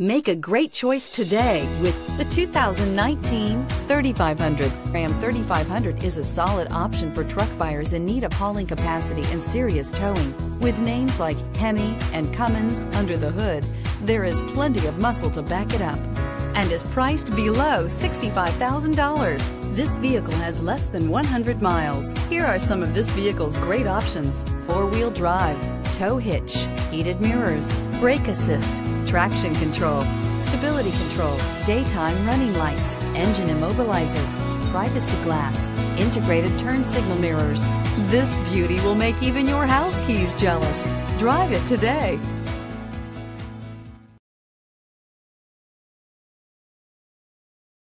Make a great choice today with the 2019 3500. Ram 3500 is a solid option for truck buyers in need of hauling capacity and serious towing. With names like Hemi and Cummins under the hood, there is plenty of muscle to back it up, and is priced below $65,000. This vehicle has less than 100 miles. Here are some of this vehicle's great options: four-wheel drive, tow hitch, heated mirrors, brake assist, traction control, stability control, daytime running lights, engine immobilizer, privacy glass, integrated turn signal mirrors. This beauty will make even your house keys jealous. Drive it today.